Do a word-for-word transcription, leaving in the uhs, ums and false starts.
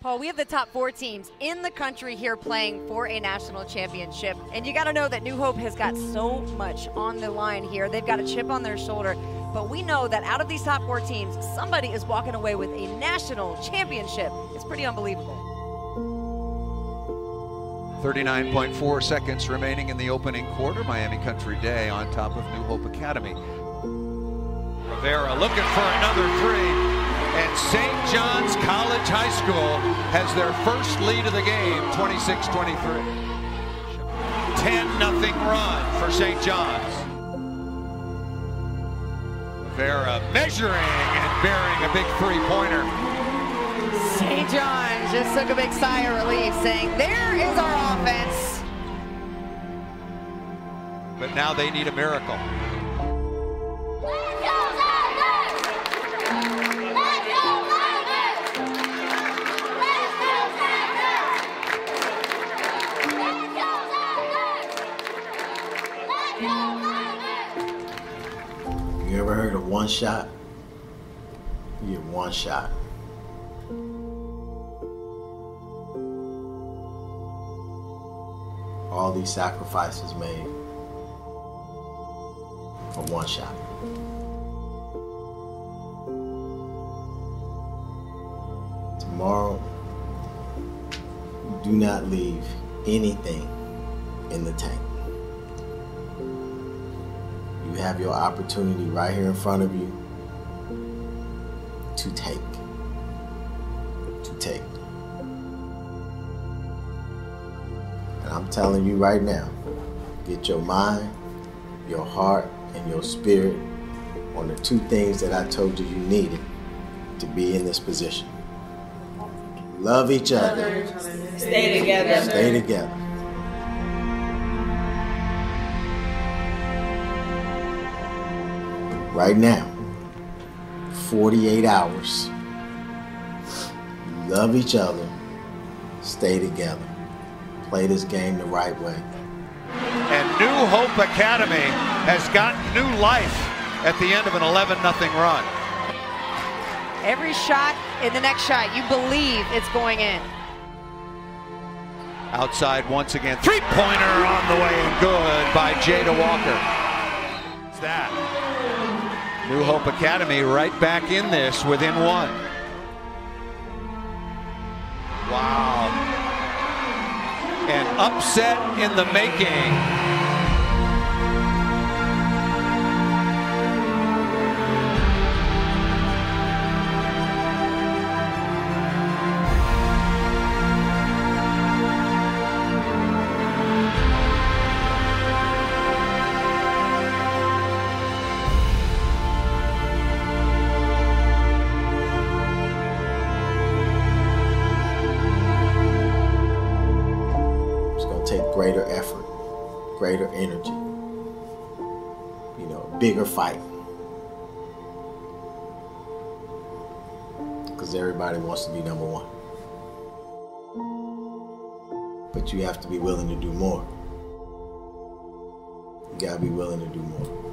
Paul, we have the top four teams in the country here playing for a national championship. And you got to know that New Hope has got so much on the line here. They've got a chip on their shoulder. But we know that out of these top four teams, somebody is walking away with a national championship. It's pretty unbelievable. thirty-nine point four seconds remaining in the opening quarter. Miami Country Day on top of New Hope Academy. Rivera looking for another three. And Saint John's College High School has their first lead of the game, twenty-six twenty-three. ten nothing run for Saint John's. Vera measuring and bearing a big three-pointer. Saint John's just took a big sigh of relief, saying, there is our offense. But now they need a miracle. You ever heard of one shot? You get one shot. All these sacrifices made for one shot. Tomorrow, do not leave anything in the tank. You have your opportunity right here in front of you to take, to take. And I'm telling you right now, get your mind, your heart, and your spirit on the two things that I told you you needed to be in this position. Love each other. Stay together. Stay together. Right now, forty-eight hours, love each other, stay together, play this game the right way. And New Hope Academy has gotten new life at the end of an eleven nothing run. Every shot in the next shot, you believe it's going in. Outside once again, three-pointer on the way and good by Jada Walker. It's that. New Hope Academy right back in this within one. Wow. An upset in the making. Take greater effort, greater energy, you know, bigger fight. Because everybody wants to be number one. But you have to be willing to do more. You gotta be willing to do more.